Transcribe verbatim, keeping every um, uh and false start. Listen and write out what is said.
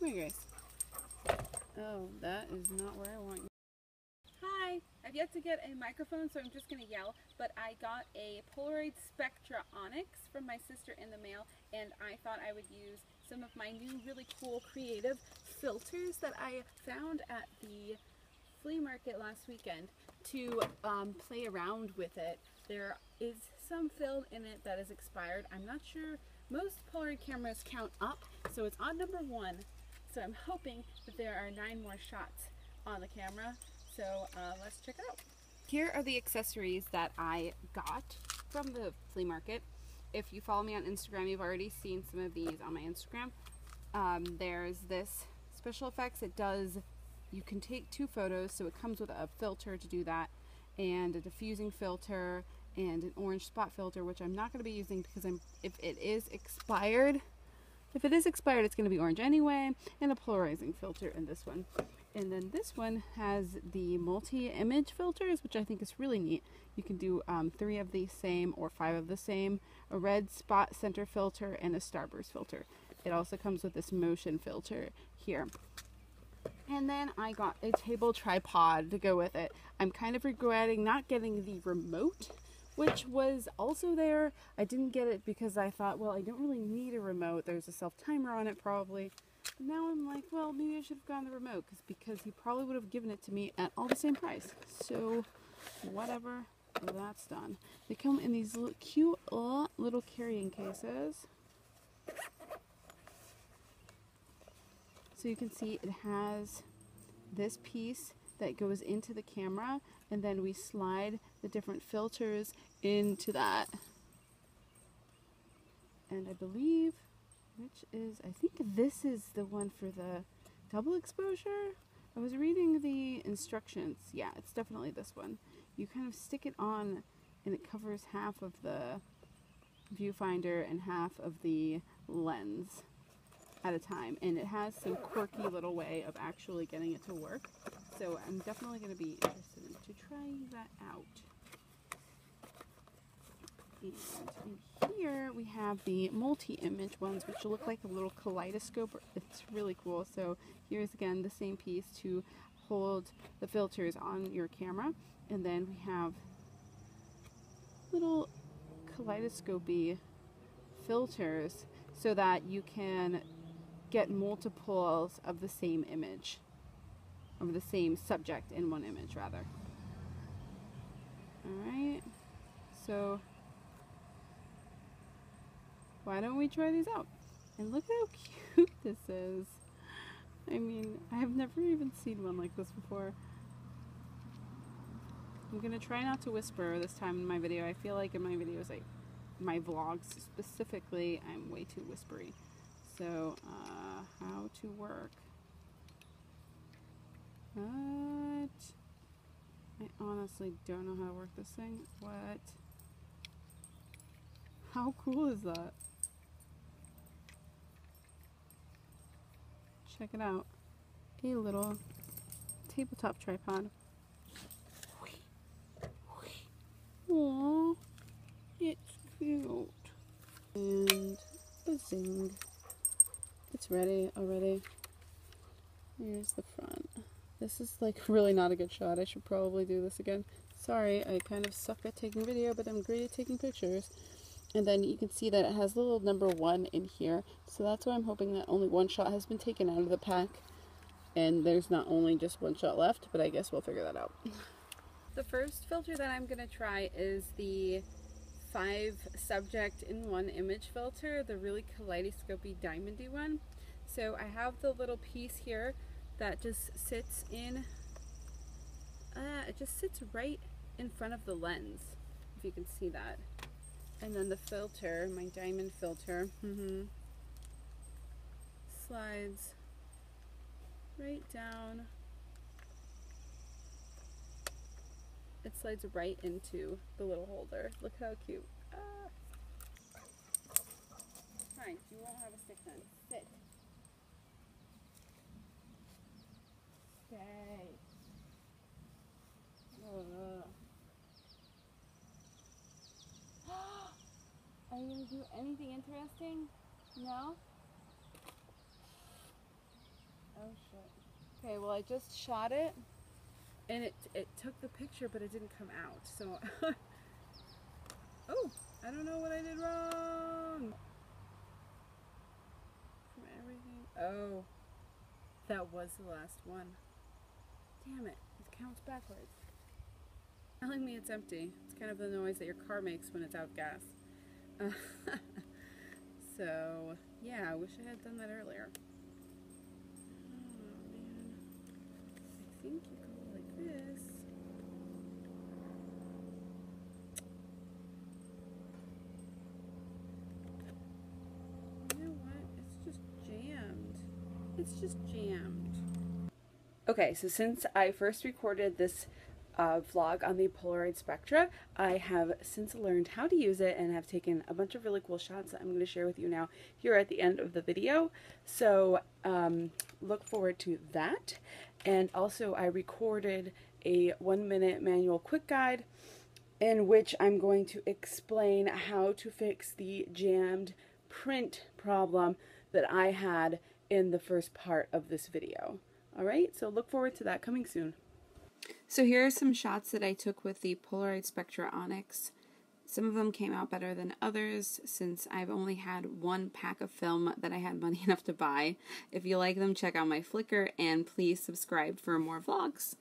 Come here, guys. Oh, that is not where I want you. Hi! I've yet to get a microphone, so I'm just going to yell, but I got a Polaroid Spectra Onyx from my sister in the mail, and I thought I would use some of my new really cool creative filters that I found at the flea market last weekend to um, play around with it. There is some film in it that is expired. I'm not sure. Most Polaroid cameras count up, so it's on number one. So I'm hoping that there are nine more shots on the camera. So uh, let's check it out. Here are the accessories that I got from the flea market. If you follow me on Instagram, you've already seen some of these on my Instagram. Um, there's this special effects. It does, you can take two photos, so it comes with a filter to do that, and a diffusing filter, and an orange spot filter, which I'm not going to be using because I'm, if it is expired, if it is expired, it's going to be orange anyway, and a polarizing filter in this one. And then this one has the multi-image filters, which I think is really neat. You can do um, three of the same or five of the same, a red spot center filter, and a starburst filter. It also comes with this motion filter here. And then I got a table tripod to go with it. I'm kind of regretting not getting the remote, which was also there. I didn't get it because I thought, well, I don't really need a remote. There's a self-timer on it probably. But now I'm like, well, maybe I should have gotten the remote because he probably would have given it to me at all the same price. So whatever, that's done. They come in these little cute little carrying cases. So you can see it has this piece that goes into the camera, and then we slide the different filters into that. And I believe, which is, I think this is the one for the double exposure. I was reading the instructions. Yeah, it's definitely this one. You kind of stick it on and it covers half of the viewfinder and half of the lens at a time, and it has some quirky little way of actually getting it to work, so I'm definitely going to be interested in to trying that out. And in here we have the multi-image ones, which look like a little kaleidoscope. It's really cool. So here's again the same piece to hold the filters on your camera, and then we have little kaleidoscope-y filters so that you can get multiples of the same image, of the same subject in one image rather. Alright, so why don't we try these out? And look how cute this is. I mean, I have never even seen one like this before. I'm going to try not to whisper this time in my video. I feel like in my videos, I, my vlogs specifically, I'm way too whispery. So, uh, how to work. What? I honestly don't know how to work this thing. What? How cool is that? Check it out. A little tabletop tripod. Aww. It's cute. And buzzing. It's ready already. Here's the front. This is like really not a good shot. I should probably do this again. Sorry, I kind of suck at taking video, but I'm great at taking pictures. And then you can see that it has little number one in here. So that's why I'm hoping that only one shot has been taken out of the pack. And there's not only just one shot left, but I guess we'll figure that out. The first filter that I'm going to try is the five subject in one image filter, the really kaleidoscope-y diamondy one. So I have the little piece here that just sits in, uh, it just sits right in front of the lens, if you can see that. And then the filter, my diamond filter, mm-hmm, slides right down. It slides right into the little holder. Look how cute. Ah. Fine, you won't have a stick then. Sit. Stay. Ugh. Are you going to do anything interesting? No? shit. Okay, well I just shot it, and it it took the picture, but it didn't come out. So, oh, I don't know what I did wrong. From everything. Oh, that was the last one. Damn it! It counts backwards. Telling me it's empty. It's kind of the noise that your car makes when it's out of gas. Uh, so yeah, I wish I had done that earlier. Oh man, I think you go like this. You know what? It's just jammed. It's just jammed. Okay, so since I first recorded this Uh, vlog on the Polaroid Spectra, I have since learned how to use it and have taken a bunch of really cool shots that I'm going to share with you now here at the end of the video. So um, look forward to that. And also I recorded a one minute manual quick guide in which I'm going to explain how to fix the jammed print problem that I had in the first part of this video. Alright, so look forward to that coming soon. So here are some shots that I took with the Polaroid Spectra Onyx. Some of them came out better than others, since I've only had one pack of film that I had money enough to buy. If you like them, check out my Flickr, and please subscribe for more vlogs.